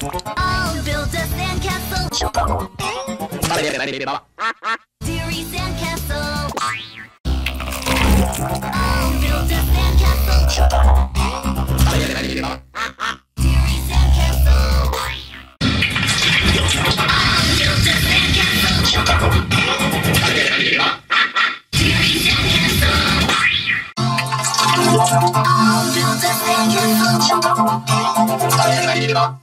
I'll build a sandcastle. Dairy sandcastle. I'll build a sandcastle. Dairy sandcastle. I'll build a sandcastle. Dairy sandcastle. I'll build a sandcastle.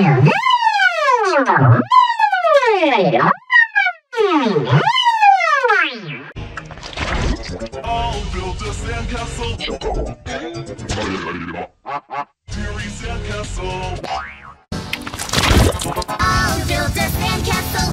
I'll build a sandcastle. Teary sandcastle. I'll build a sandcastle. Teary sandcastle. I'll build a sandcastle.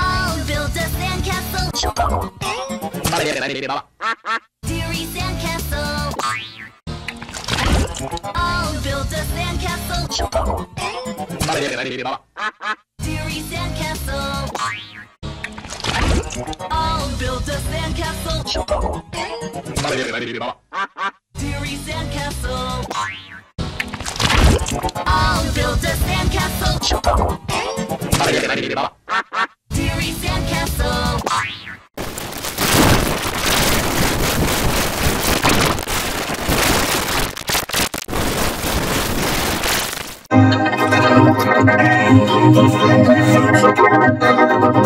I'll build a sandcastle. Siri sandcastle. I'm